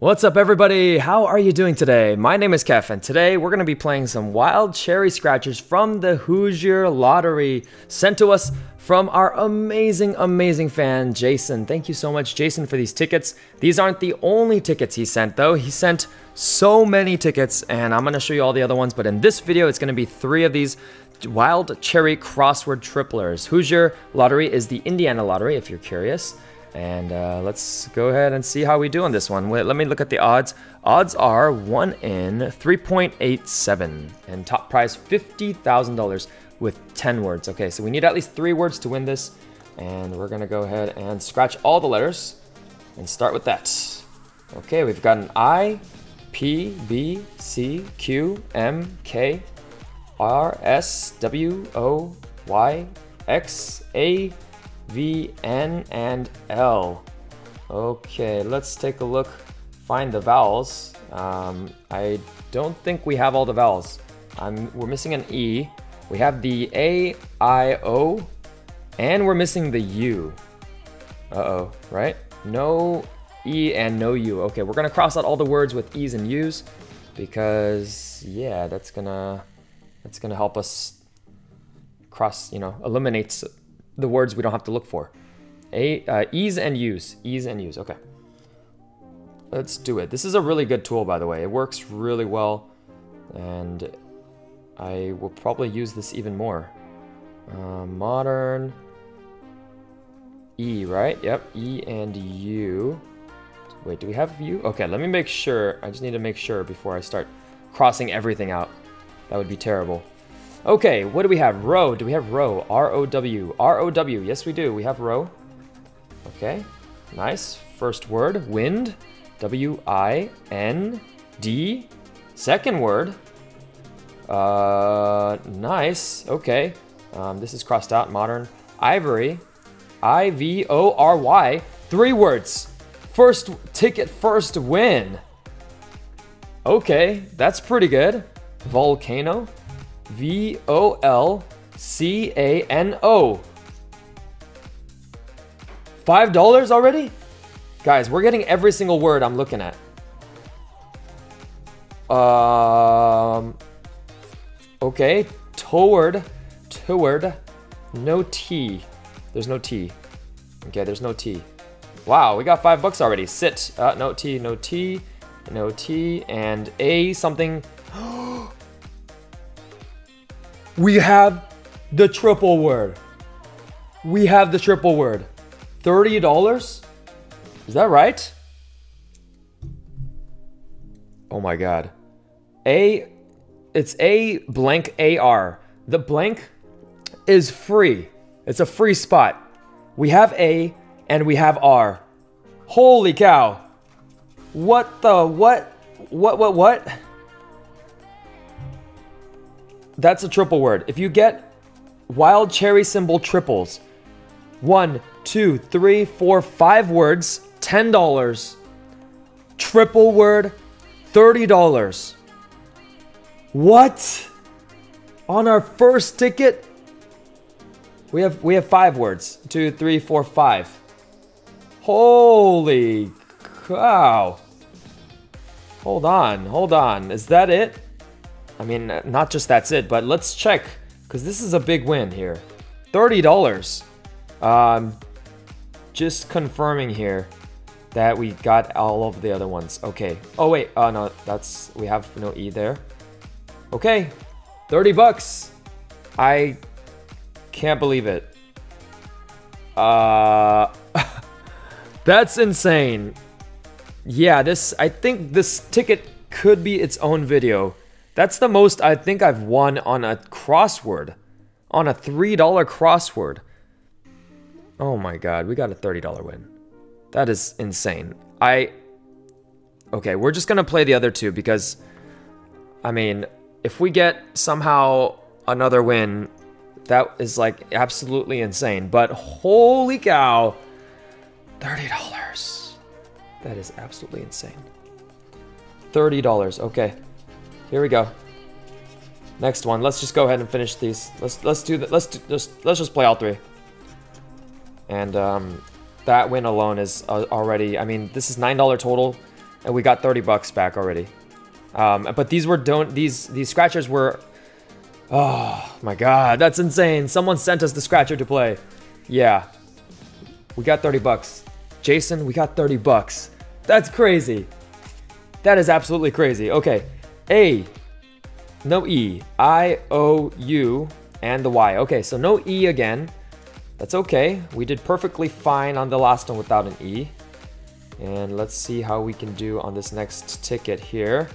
What's up everybody? How are you doing today? My name is Keph and today we're going to be playing some Wild Cherry Scratchers from the Hoosier Lottery sent to us from our amazing fan Jason. Thank you so much Jason for these tickets. These aren't the only tickets he sent though. He sent so many tickets and I'm going to show you all the other ones, but in this video it's going to be 3 of these Wild Cherry Crossword Triplers. Hoosier Lottery is the Indiana lottery if you're curious. And let's go ahead and see how we do on this one. Wait, let me look at the odds. Odds are 1 in 3.87. And top prize $50,000 with 10 words. Okay, so we need at least 3 words to win this. And we're going to go ahead and scratch all the letters. And start with that. Okay, we've got an I, P, B, C, Q, M, K, R, S, W, O, Y, X, A, V, N, and L. Okay, let's take a look, find the vowels. I don't think we have all the vowels. We're missing an E. We have the A, I, O, and we're missing the U. Uh-oh, right? No E and no U. Okay, we're gonna cross out all the words with E's and U's because, yeah, that's gonna help us cross, you know, eliminate the words we don't have to look for. E's and U's. E's and U's. Okay. Let's do it. This is a really good tool, by the way. It works really well. And I will probably use this even more. Modern. E, right? Yep. E and U. Wait, do we have U? Okay, let me make sure. I just need to make sure before I start crossing everything out. That would be terrible. Okay, what do we have? Row. Do we have row? R-O-W. R-O-W. Yes, we do. We have row. Okay. Nice. First word. Wind. W-I-N-D. Second word. Nice. Okay. This is crossed out. Modern. Ivory. I-V-O-R-Y. 3 words. First ticket, first win. Okay. That's pretty good. Volcano. V-O-L-C-A-N-O. $5 already? Guys, we're getting every single word I'm looking at. Okay. Toward. No T. There's no T. Okay, there's no T. Wow, we got $5 already. Sit. No T. And A something. We have the triple word. We have the triple word. $30? Is that right? Oh my god. A, it's A blank AR. The blank is free. It's a free spot. We have A and we have R. Holy cow. What the, what? That's a triple word. If you get wild cherry symbol triples, 1, 2, 3, 4, 5 words, $10. Triple word, $30. What? On our first ticket, we have 5 words. 2, 3, 4, 5. Holy cow. Hold on. Is that it? I mean, not just that's it, but let's check, because this is a big win here. $30. Just confirming here that we got all of the other ones. Okay. Oh, wait. Oh, no. That's... We have no E there. Okay. $30. I can't believe it. That's insane. Yeah, this... I think this ticket could be its own video. That's the most I think I've won on a crossword. On a $3 crossword. Oh my god, we got a $30 win. That is insane. Okay, we're just gonna play the other 2 because... I mean, if we get somehow another win, that is like absolutely insane. But holy cow, $30. That is absolutely insane. $30, okay. Here we go. Next one. Let's just go ahead and finish these. Let's just play all 3. And that win alone is already. I mean, this is $9 total. and we got 30 bucks back already. But these were these scratchers were, oh my god, that's insane. Someone sent us the scratcher to play. Yeah, we got 30 bucks. Jason, we got 30 bucks. That's crazy. That is absolutely crazy. Okay, A, no E, I, O, U, and the Y. Okay, so no E again. That's okay. We did perfectly fine on the last one without an E. And let's see how we can do on this next ticket here.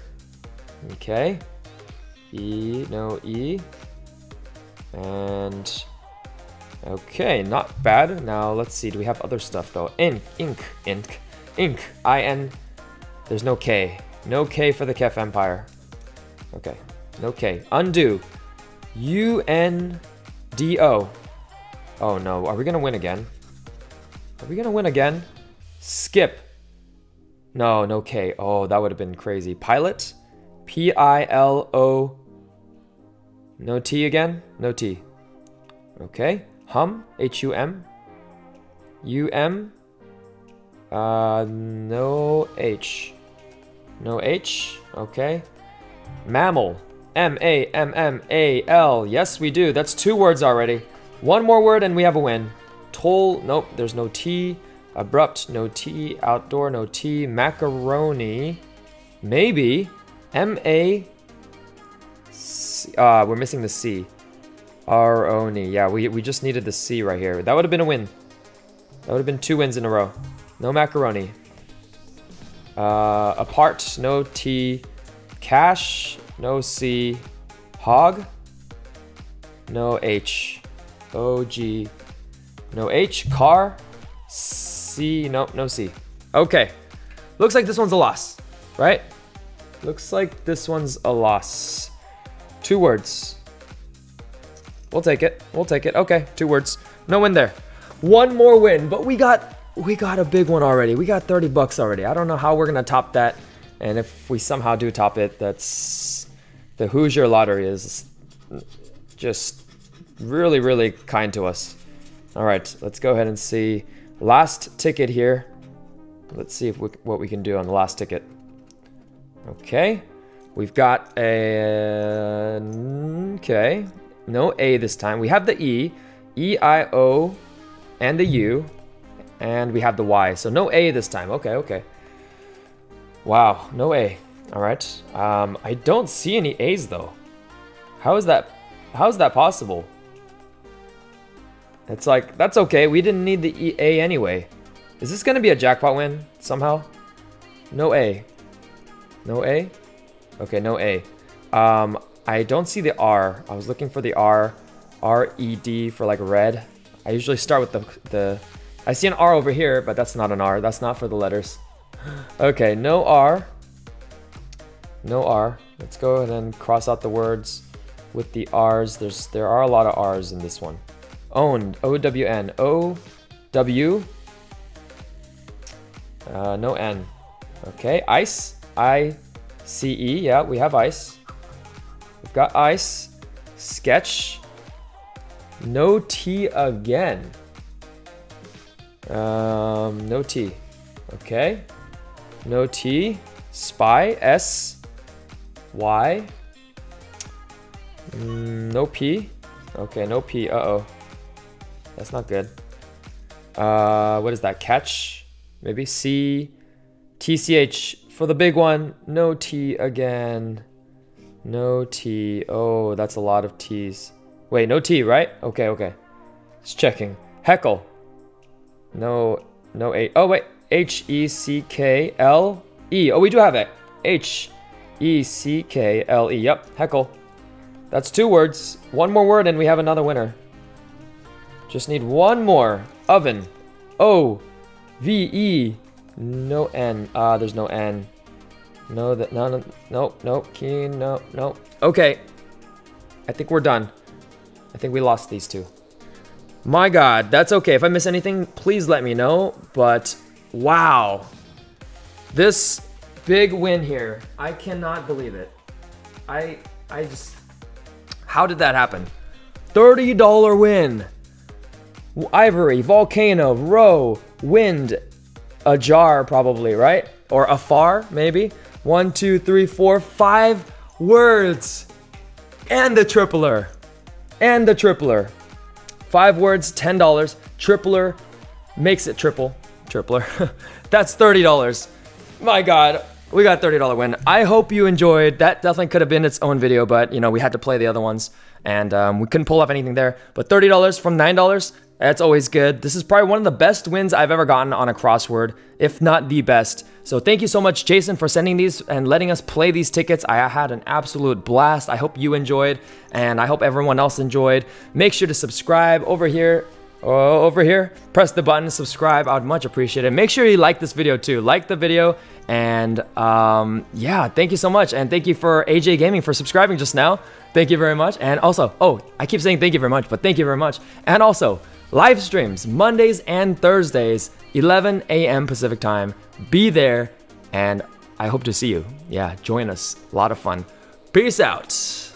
Okay, E, no E, and okay, not bad. Now let's see, do we have other stuff though? Ink, I-N, there's no K for the Keph Empire. Okay, no K. Undo, U-N-D-O. Oh no, are we gonna win again? Are we gonna win again? Skip, no, no K. Oh, that would have been crazy. Pilot, P-I-L-O, no T again, no T. Okay, hum, H-U-M, U-M, no H, no H, okay. Mammal, M-A-M-M-A-L, yes we do, that's two words already. One more word and we have a win. Toll, nope, there's no T. Abrupt, no T. Outdoor, no T. Macaroni, maybe. M-A, we're missing the C. R-O-N-E, yeah, we just needed the C right here. That would have been a win. That would have been two wins in a row. No macaroni. Apart, no T. Cash, no C. Hog, no H. O-G, no H. Car, C, nope, no C. Okay, looks like this one's a loss, right? Looks like this one's a loss. Two words. We'll take it, we'll take it. Okay, two words, no win there. One more win, but we got a big one already. We got 30 bucks already. I don't know how we're gonna top that. And if we somehow do top it, that's, the Hoosier Lottery is just really, really kind to us. All right, let's go ahead and see. Last ticket here. Let's see if what we can do on the last ticket. Okay, we've got a, okay, no A this time. We have the E, E-I-O, and the U, and we have the Y. So no A this time, okay, okay. Wow, no A, all right. I don't see any A's though. How is that possible? It's like, that's okay, we didn't need the A anyway. Is this gonna be a jackpot win somehow? No A. No A? Okay, no A. I don't see the R. I was looking for the R. R-E-D for like red. I usually start with the... I see an R over here, but that's not an R. That's not for the letters. Okay, no R. No R. Let's go ahead and cross out the words with the R's. There are a lot of R's in this one. Owned, O-W-N, O-W, no N. Okay, ice, I-C-E, yeah, we have ice. We've got ice, sketch, no T again. No T, okay. No T, spy, S-Y, no P, okay, no P, uh-oh. That's not good. What is that? Catch? Maybe C. TCH for the big one. No T again. No T. Oh, that's a lot of T's. Wait, no T, right? Okay, okay. Just checking. Heckle. No, no A. Oh, wait. H-E-C-K-L-E. Oh, we do have it. H-E-C-K-L-E. Yep, heckle. That's two words. One more word and we have another winner. Just need one more. Oven. O-V-E. No N. Ah, there's no N. No, that, no, no, no, no, key, no, no. Okay. I think we're done. I think we lost these two. My God, that's okay. If I miss anything, please let me know. But wow. This big win here. I cannot believe it. I just, how did that happen? $30 win. Ivory, volcano, row, wind, ajar probably, right? Or afar, maybe. 1, 2, 3, 4, 5 words. And the tripler. And the tripler. 5 words, $10. Tripler makes it triple. Tripler. That's $30. My God, we got a $30 win. I hope you enjoyed. That definitely could have been its own video, but you know, we had to play the other ones and we couldn't pull up anything there. But $30 from $9, that's always good. This is probably one of the best wins I've ever gotten on a crossword, if not the best. So thank you so much, Jason, for sending these and letting us play these tickets. I had an absolute blast. I hope you enjoyed and I hope everyone else enjoyed. Make sure to subscribe over here. Press the button, subscribe, I would much appreciate it. Make sure you like this video too, like the video, and yeah, thank you so much, and thank you for AJ Gaming for subscribing just now. Thank you very much. And also, oh, I keep saying thank you very much, but thank you very much. And also, live streams Mondays and Thursdays, 11 a.m. Pacific time. Be there, and I hope to see you. Yeah, join us, a lot of fun. Peace out.